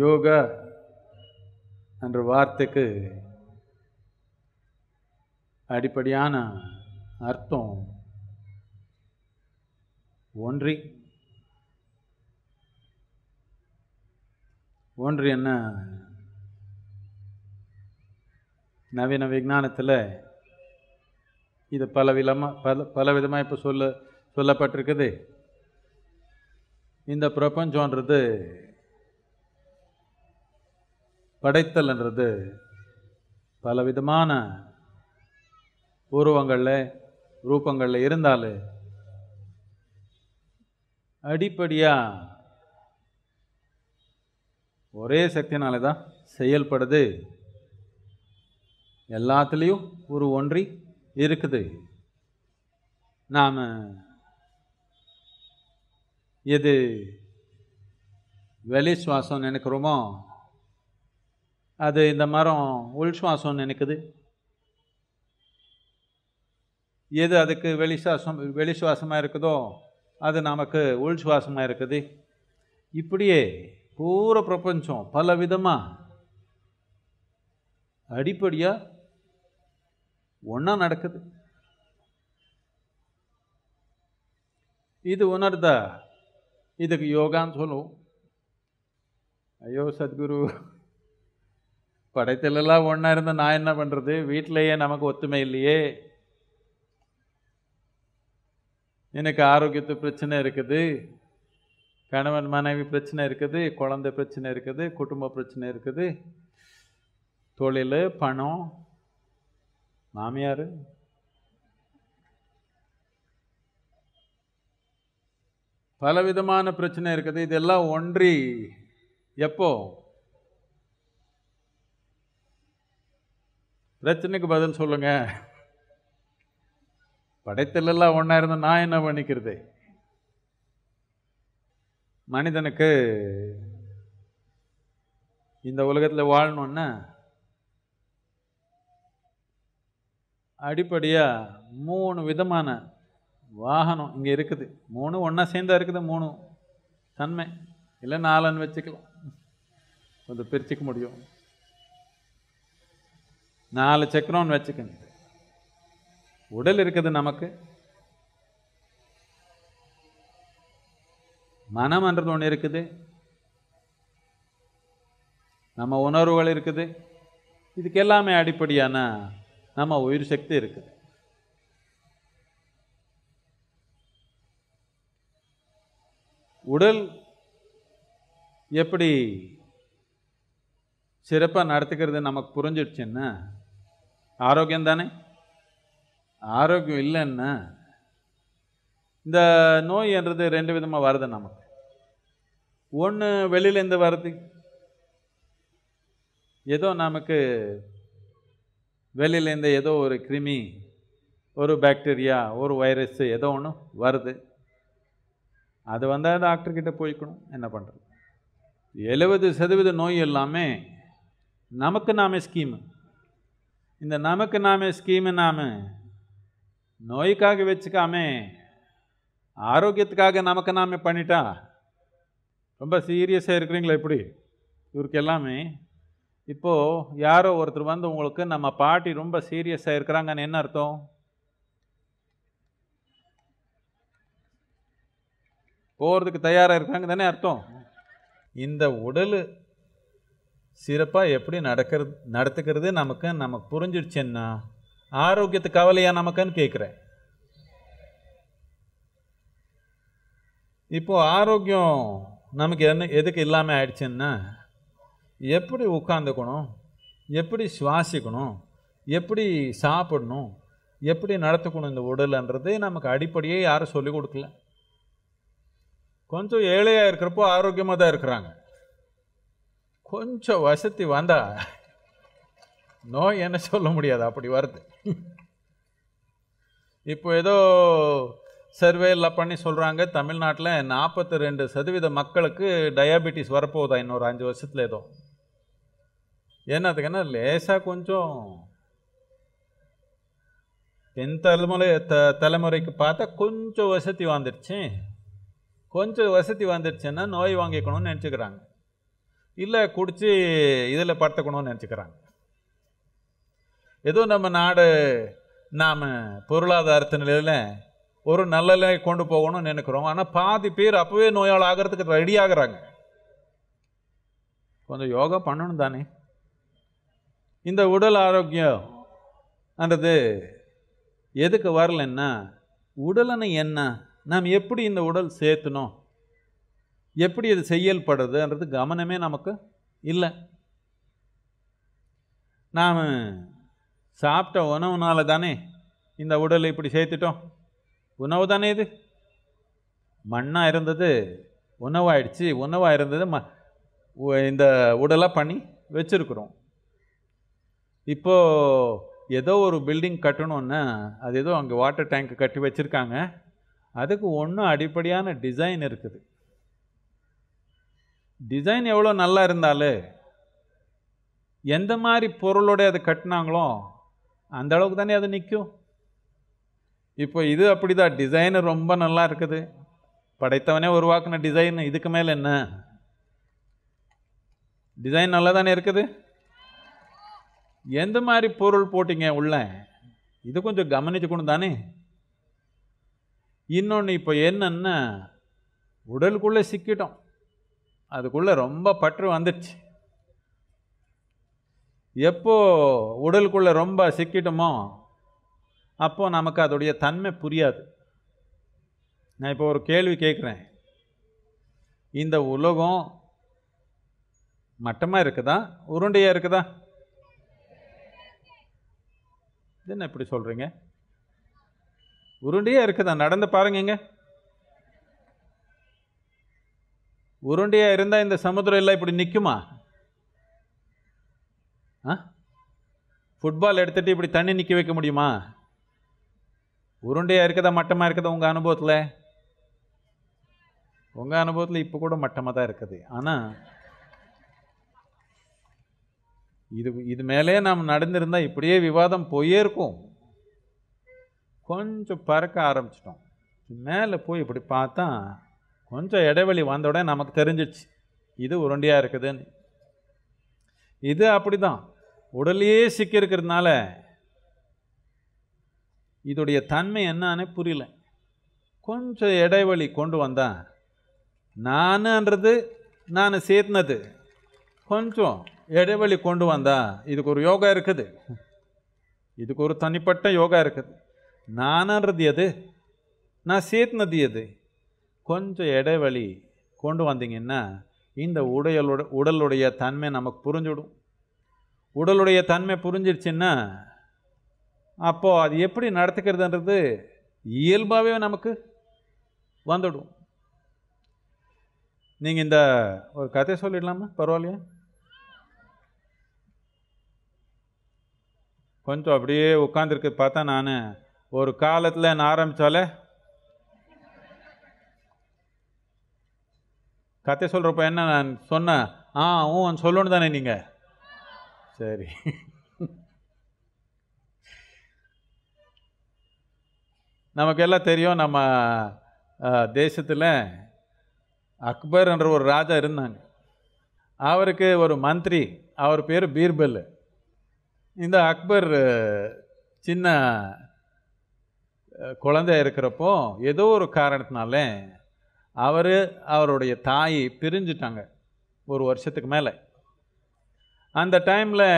யோகா என்ற வார்த்தைக்கு அடிப்படையான அர்த்தம் ஒன்றி. ஒன்றி என்ன? நவீன விஞ்ஞானத்தில் இது பலவிதமாக இப்போ சொல்லப்பட்டிருக்குது. இந்த பிரபஞ்சன்றது படைத்தல்ன்றது பலவிதமான உருவங்களில் ரூபங்களில் இருந்தாலும் அடிப்படையாக ஒரே சக்தினால தான் செயல்படுது. எல்லாத்துலேயும் ஒரு ஒன்றி இருக்குது. நாம் எது வெளி சுவாசம் நினைக்கிறோமோ அது இந்த மரம் உள் சுவாசம் நினைக்குது. எது அதுக்கு வெளி சுவாசமாக இருக்குதோ அது நமக்கு உள் சுவாசமாக இருக்குது. இப்படியே பூரா பிரபஞ்சம் பல விதமாக அடிப்படையாக ஒன்றா நடக்குது. இது உணர்ந்தா இதுக்கு யோகான்னு சொல்லுவோம். ஐயோ சத்குரு, படைத்தலெல்லாம் ஒன்றா இருந்தால் நான் என்ன பண்ணுறது? வீட்டிலையே நமக்கு ஒத்துமை இல்லையே, எனக்கு ஆரோக்கியத்து பிரச்சனை இருக்குது, கணவன் மனைவி பிரச்சனை இருக்குது, குழந்தை பிரச்சனை இருக்குது, குடும்ப பிரச்சனை இருக்குது, தொழில், பணம், மாமியார், பலவிதமான பிரச்சனை இருக்குது. இதெல்லாம் ஒன்றி எப்போ பிரச்சனைக்கு பதில் சொல்லுங்கள். படைத்தலெல்லாம் ஒன்றா இருந்தால் நான் என்ன பண்ணிக்கிறது? மனிதனுக்கு இந்த உலகத்தில் வாழணுன்னா அடிப்படையாக 3 விதமான வாகனம் இங்கே இருக்குது. 3 ஒன்றா சேர்ந்தா இருக்குது. 3 தன்மை இல்லை 4ன்னு வச்சுக்கலாம், கொஞ்சம் பிரிச்சுக்க முடியும். 4 சக்கரம்னு வச்சுக்கணும். உடல் இருக்குது, நமக்கு மனம்ன்றது ஒன்று இருக்குது, நம்ம உணர்வுகள் இருக்குது. இதுக்கு எல்லாமே அடிப்படையான நம்ம உயிர் சக்தி இருக்குது. உடல் எப்படி சிறப்பாக நடத்துக்கிறது நமக்கு புரிஞ்சிடுச்சுன்னா ஆரோக்கியம் தானே. ஆரோக்கியம் இல்லைன்னா இந்த நோய்ன்றது 2 விதமாக வருது நமக்கு. ஒன்று வெளியிலேருந்து வருது, ஏதோ நமக்கு வெளியிலேருந்து ஏதோ ஒரு கிருமி, ஒரு பாக்டீரியா, ஒரு வைரஸ் ஏதோ ஒன்று வருது. அது வந்தால் டாக்டர்கிட்ட போய்க்கணும். என்ன பண்ணுறது? 70% நோய் எல்லாமே நமக்கு நாமே ஸ்கீமு. இந்த நமக்கு நாமே ஸ்கீமு நாம் நோய்க்காக வச்சுக்காமே ஆரோக்கியத்துக்காக நமக்கு நாமே பண்ணிட்டா ரொம்ப சீரியஸாக இருக்கிறீங்களா? இப்படி இவருக்கு எல்லாமே இப்போது யாரோ ஒருத்தர் வந்து உங்களுக்கு நம்ம பாட்டி ரொம்ப சீரியஸாக இருக்கிறாங்கன்னு என்ன அர்த்தம்? போகிறதுக்கு தயாராக இருக்கிறாங்க தானே அர்த்தம். இந்த உடல் சிறப்பாக எப்படி நடத்துக்கிறது நமக்கு புரிஞ்சிடுச்சுன்னா ஆரோக்கியத்து கவலையாக நமக்குன்னு கேட்குறேன். இப்போது ஆரோக்கியம் நமக்கு என்ன எதுக்கு இல்லாமல் ஆயிடுச்சுன்னா எப்படி உட்காந்துக்கணும், எப்படி சுவாசிக்கணும், எப்படி சாப்பிடணும், எப்படி நடத்துக்கணும் இந்த உடல்ன்றது நமக்கு அடிப்படையே யாரும் சொல்லிக் கொடுக்கல. கொஞ்சம் ஏழையாக இருக்கிறப்போ ஆரோக்கியமாக தான் இருக்கிறாங்க. கொஞ்சம் வசதி வந்தால் நோய் என்ன சொல்ல முடியாது, அப்படி வருது. இப்போ ஏதோ சர்வேலாம் பண்ணி சொல்கிறாங்க தமிழ்நாட்டில் 42% மக்களுக்கு டயாபெட்டிஸ் வரப்போகுதா இன்னொரு 5 வருஷத்தில் ஏதோ. என்னத்துக்குன்னா லேசாக கொஞ்சம் என் தலைமுறைக்கு பார்த்தா கொஞ்சம் வசதி வந்துடுச்சு. கொஞ்சம் வசதி வந்துடுச்சுன்னா நோய் வாங்கிக்கணும்னு நினச்சிக்கிறாங்க. இல்லை குடித்து இதில் படுத்துக்கணும்னு நினச்சிக்கிறாங்க. ஏதோ நம்ம நாடு நாம் பொருளாதாரத்து நிலையில் ஒரு நல்ல நிலையை கொண்டு போகணும்னு நினைக்கிறோம். ஆனால் பாதி பேர் அப்போவே நோயாளி ஆகிறதுக்கு ரெடி ஆகிறாங்க. கொஞ்சம் யோகா பண்ணணும் தானே. இந்த உடல் ஆரோக்கியம் அன்றது எதுக்கு வரலன்னா, உடல்னு என்ன, நாம் எப்படி இந்த உடல் சேர்த்தணும், எப்படி இது செயல்படுறதுன்றது கவனமே நமக்கு இல்லை. நாம் சாப்பிட்ட உணவுனால தானே இந்த உடலை இப்படி சேர்த்துட்டோம். உணவு தானே இது. மண்ணாக இருந்தது உணவாயிடுச்சு, உணவாக இருந்தது இந்த உடலாக பண்ணி வச்சுருக்குறோம். இப்போது ஏதோ ஒரு பில்டிங் கட்டணுன்னா அது ஏதோ அங்கே வாட்டர் டேங்க் கட்டி வச்சுருக்காங்க. அதுக்கு ஒன்றும் அடிப்படையான டிசைன் இருக்குது. டிசைன் எவ்வளோ நல்லா இருந்தாலும் எந்த மாதிரி பொருளோட அது கட்டினாங்களோ அந்த அளவுக்கு தானே அது நிற்கும். இப்போ இது அப்படி தான், டிசைனு ரொம்ப நல்லா இருக்குது, படைத்தவனே உருவாக்குன டிசைன், இதுக்கு மேலே என்ன. டிசைன் நல்லா தானே இருக்குது, எந்த மாதிரி பொருள் போட்டிங்க உள்ள, இது கொஞ்சம் கவனிச்சுக்கணும் தானே. இன்னொன்று இப்போ என்னென்னா, உடலுக்குள்ளே சிக்கிட்டோம், அதுக்குள்ளே ரொம்ப பற்று வந்துடுச்சு. எப்போ உடலுக்குள்ளே ரொம்ப சிக்கிட்டோமோ அப்போது நமக்கு அதோடைய தன்மை புரியாது. நான் இப்போ ஒரு கேள்வி கேட்குறேன், இந்த உலகம் மட்டமாக இருக்குதா உருண்டையாக இருக்குதா? என்ன இப்படி சொல்கிறீங்க? உருண்டையாக இருக்குதா? நடந்து பாருங்க. உருண்டையாக இருந்தால் இந்த சமுத்திரம் எல்லாம் இப்படி நிற்குமா? ஃபுட்பால் எடுத்துகிட்டு இப்படி தண்ணி நிற்க வைக்க முடியுமா? உருண்டையாக இருக்குதா மட்டமாக இருக்குதா உங்கள் அனுபவத்தில்? உங்கள் அனுபவத்தில் இப்போ கூட மட்டமாக தான் இருக்குது. ஆனால் இது மேலே நாம் நடந்திருந்தால் இப்படியே விவாதம் போயே இருக்கும். கொஞ்சம் பறக்க ஆரம்பிச்சிட்டோம், மேலே போய் இப்படி பார்த்தா கொஞ்சம் இடைவெளி வந்த உடனே நமக்கு தெரிஞ்சிச்சு இது உருண்டையாக இருக்குதுன்னு. இது அப்படி தான், உடலையே சிக்கியிருக்கிறதுனால இதோடைய தன்மை என்னன்னு புரியல. கொஞ்சம் இடைவெளி கொண்டு வந்தால் நானுன்றது நான் சேர்த்துனது கொஞ்சம் இடைவெளி கொண்டு வந்தால் இதுக்கு ஒரு யோகா இருக்குது, இதுக்கு ஒரு தனிப்பட்ட யோகா இருக்குது. நானுன்றது எது, நான் சேர்த்துனது எது, கொஞ்சம் இடைவெளி கொண்டு வந்தீங்கன்னா இந்த உடலுடைய தன்மை நமக்கு புரிஞ்சுடும். உடலுடைய தன்மை புரிஞ்சிடுச்சுன்னா அப்போது அது எப்படி நடத்துக்கிறதுன்றது இயல்பாகவே நமக்கு வந்துடும். நீங்கள் இந்த ஒரு கதை சொல்லிடலாமா? பரவாயில்லையா? கொஞ்சம் அப்படியே உட்காந்துருக்கு பார்த்தா, நான் ஒரு காலத்தில் நான் ஆரம்பித்தாலே கதை சொல்கிறப்ப என்ன நான் சொன்னேன், அவன் சொல்லணும் தானே நீங்கள். சரி, நமக்கு எல்லாம் தெரியும். நம்ம தேசத்தில் அக்பர் என்ற ஒரு ராஜா இருந்தாங்க. அவருக்கு ஒரு மந்திரி, அவர் பேர் பீர்பல். இந்த அக்பர் சின்ன குழந்தை இருக்கிறப்போ ஏதோ ஒரு காரணத்தினால அவருடைய தாய் பிரிஞ்சிட்டாங்க ஒரு வருஷத்துக்கு மேலே. அந்த டைமில்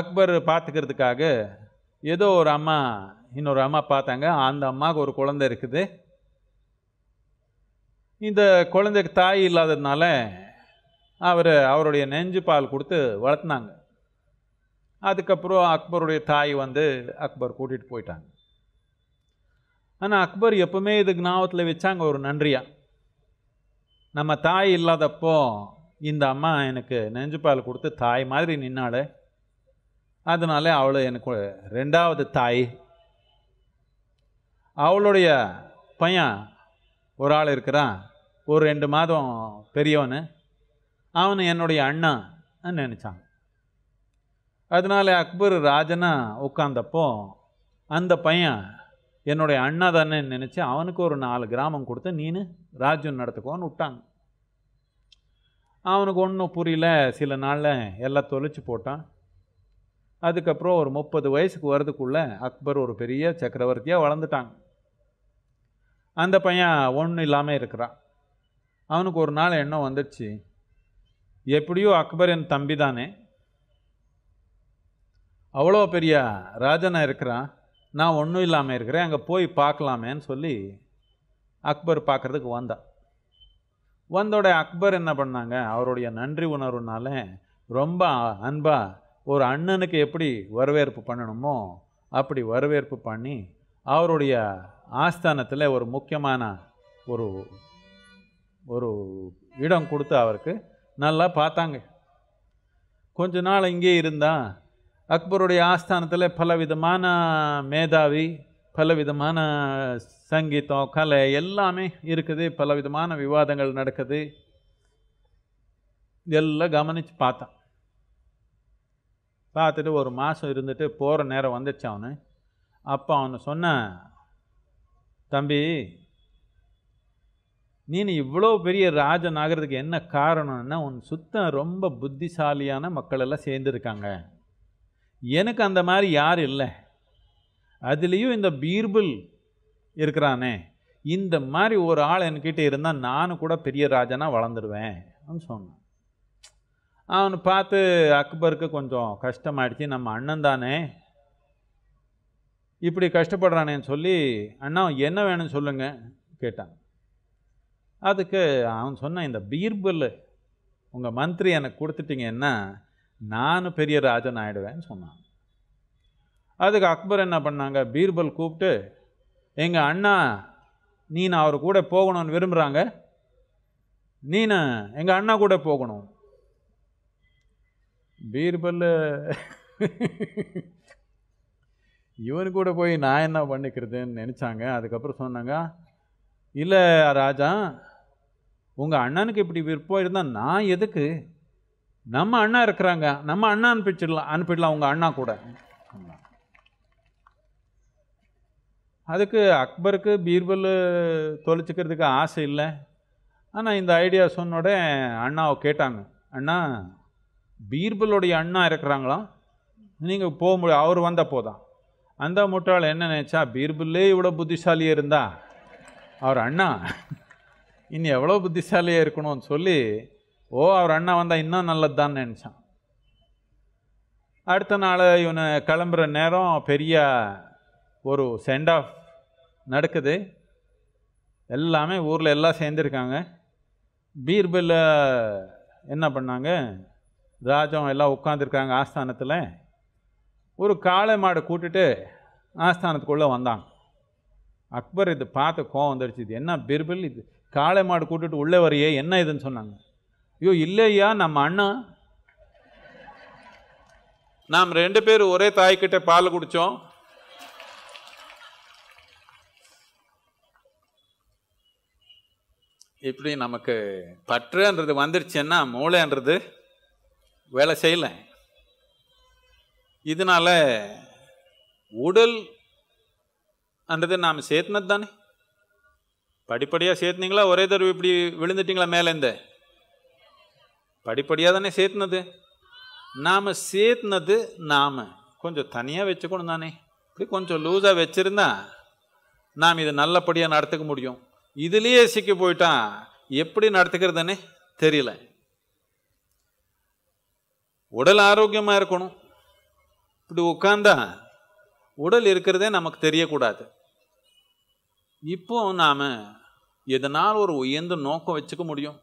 அக்பர் பார்த்துக்கிறதுக்காக ஏதோ ஒரு அம்மா இன்னொரு அம்மா பார்த்தாங்க. அந்த அம்மாவுக்கு ஒரு குழந்தை இருக்குது. இந்த குழந்தைக்கு தாய் இல்லாததுனால அவருடைய நெஞ்சு பால் கொடுத்து வளர்த்துனாங்க. அதுக்கப்புறம் அக்பருடைய தாய் வந்து அக்பர் கூட்டிகிட்டு போயிட்டாங்க. ஆனால் அக்பர் எப்பவுமே இதுக்கு ஞாபகத்தில் வச்சாங்க ஒரு நன்றியாக, நம்ம தாய் இல்லாதப்போ இந்த அம்மா எனக்கு நெஞ்சு பால் கொடுத்து தாய் மாதிரி நின்னாள், அதனால அவளை எனக்கு ரெண்டாவது தாய். அவளுடைய பையன் ஒரு ஆள் இருக்கிறான், ஒரு 2 மாதம் பெரியவனு, அவனு என்னுடைய அண்ணான்னு நினச்சாங்க. அதனால அக்பர் ராஜனா உட்கார்ந்தப்போ அந்த பையன் என்னுடைய அண்ணா தானே நினச்சி அவனுக்கு ஒரு 4 கிராமம் கொடுத்து நீனு ராஜ்யம் நடத்துக்கோன்னு விட்டாங்க. அவனுக்கு ஒன்றும் புரியல. சில நாளில் எல்லாம் தொலைச்சி போட்டான். அதுக்கப்புறம் ஒரு 30 வயசுக்கு வரதுக்குள்ளே அக்பர் ஒரு பெரிய சக்கரவர்த்தியாக வளர்ந்துட்டாங்க. அந்த பையன் ஒன்றும் இல்லாமல் இருக்கிறான். அவனுக்கு ஒரு நாள் எண்ணம் வந்துடுச்சு, எப்படியோ அக்பர் என் தம்பி தானே, அவ்வளோ பெரிய ராஜனாக இருக்கிறான், நான் ஒன்றும் இல்லாமல் இருக்கிறேன், அங்கே போய் பார்க்கலாமேன்னு சொல்லி அக்பர் பார்க்குறதுக்கு வந்தான். வந்தோட அக்பர் என்ன பண்ணாங்க, அவருடைய நன்றி உணர்வுனால ரொம்ப அன்பாக ஒரு அண்ணனுக்கு எப்படி வரவேற்பு பண்ணணுமோ அப்படி வரவேற்பு பண்ணி அவருடைய ஆஸ்தானத்தில் ஒரு முக்கியமான ஒரு ஒரு இடம் கொடுத்து அவருக்கு நல்லா பார்த்தாங்க. கொஞ்ச நாள் இங்கே இருந்தால் அக்பருடைய ஆஸ்தானத்தில் பலவிதமான மேதாவி, பலவிதமான சங்கீதம், கலை எல்லாமே இருக்குது, பலவிதமான விவாதங்கள் நடக்குது, இதெல்லாம் கவனித்து பார்த்தான். பார்த்துட்டு ஒரு மாதம் இருந்துட்டு போகிற நேரம் வந்துச்சு. அவனு அப்போ அவனு சொன்னான், தம்பி நீ இவ்வளோ பெரிய ராஜன் ஆகிறதுக்கு என்ன காரணம்னா, உன் சுத்தம் ரொம்ப புத்திசாலியான மக்கள் எல்லாம் சேர்ந்துருக்காங்க, எனக்கு அந்த மாதிரி யார் இல்லை, அதுலேயும் இந்த பீர்பல் இருக்கிறானே, இந்த மாதிரி ஒரு ஆள் என்கிட்ட இருந்தால் நானும் கூட பெரிய ராஜனாக வளர்ந்துடுவேன் அப்படின்னு சொன்னான். அவனை பார்த்து அக்பருக்கு கொஞ்சம் கஷ்டமாயிடுச்சு, நம்ம அண்ணன் தானே இப்படி கஷ்டப்படுறானேன்னு சொல்லி, அண்ணா என்ன வேணும்னு சொல்லுங்க கேட்டான். அதுக்கு அவன் சொன்னான், இந்த பீர்பல் உங்கள் மந்திரி எனக்கு கொடுத்துட்டிங்கன்னா நானும் பெரிய ராஜன் ஆகிடுவேன்னு சொன்னான். அதுக்கு அக்பர் என்ன பண்ணாங்க, பீர்பல் கூப்பிட்டு, எங்கள் அண்ணா நீனு அவர் கூட போகணும்னு விரும்புகிறாங்க, நீனு எங்கள் அண்ணா கூட போகணும். பீர்பல் இவனு கூட போய் நான் என்ன பண்ணிக்கிறதுன்னு நினச்சாங்க. அதுக்கப்புறம் சொன்னாங்க, இல்லை ராஜா உங்கள் அண்ணனுக்கு இப்படி விருப்பம் இருந்தால் நான் எதுக்கு, நம்ம அண்ணா இருக்கிறாங்க, நம்ம அண்ணா அனுப்பிடலாம் உங்கள் அண்ணா கூட. அதுக்கு அக்பருக்கு பீர்பல் தொலைச்சிக்கிறதுக்கு ஆசை இல்லை. ஆனால் இந்த ஐடியா சொன்னோட அண்ணாவை கேட்டாங்க, அண்ணா பீர்பலுடைய அண்ணா இருக்கிறாங்களா, நீங்கள் போக முடியும், அவர் வந்தால் போதான். அந்த முட்டாள் என்ன நினச்சா, பீர்பல்லே இவ்வளோ புத்திசாலியாக இருந்தா அவர் அண்ணா இன்னும் எவ்வளோ புத்திசாலியாக இருக்கணும்னு சொல்லி, ஓ அவர் அண்ணா வந்தால் இன்னும் நல்லதுதான்னு நினச்சான். அடுத்த நாள் இவனை கிளம்புற நேரம் பெரிய ஒரு சென்ட் ஆஃப் நடக்குது. எல்லாமே ஊரில் எல்லாம் சேர்ந்துருக்காங்க. பீர்பல் என்ன பண்ணாங்க, ராஜம் எல்லாம் உட்காந்துருக்காங்க ஆஸ்தானத்தில். ஒரு காளை மாடை கூட்டுட்டு ஆஸ்தானத்துக்குள்ளே வந்தாங்க. அக்பர் இது பார்த்து கோவம் வந்துடுச்சு, இது என்ன பீர்பல், இது காளை மாடு கூட்டுட்டு உள்ளே வரையே, என்ன இதுன்னு சொன்னாங்க. ஐயோ இல்லையா, நம்ம அண்ணா, நாம் 2 பேரும் ஒரே தாய்கிட்ட பால் குடித்தோம், இப்படி நமக்கு பற்றுன்றது வந்துடுச்சுன்னா மூளைன்றது வேலை செய்யலை. இதனால் உடல் அன்றது நாம் சேர்த்துனது தானே, படிப்படியாக சேர்த்துனீங்களா, ஒரே தடவை இப்படி விழுந்துட்டிங்களா மேலேருந்து, படிப்படியாக தானே சேர்த்துனது, நாம் சேர்த்துனது நாம் கொஞ்சம் தனியாக வச்சுக்கணும் தானே, இப்படி கொஞ்சம் லூஸாக வச்சுருந்தா நாம் இதை நல்லபடியாக நடத்துக்க முடியும், இதுலேயே சிக்கி போயிட்டா எப்படி நடத்துக்கிறதுன்னு தெரியல. உடல் ஆரோக்கியமாக இருக்கணும், இப்படி உட்காந்தா உடல் இருக்கிறதே நமக்கு தெரியக்கூடாது. இப்போ நாம் எதனால் ஒரு உயர்ந்த நோக்கம் வச்சுக்க முடியும்.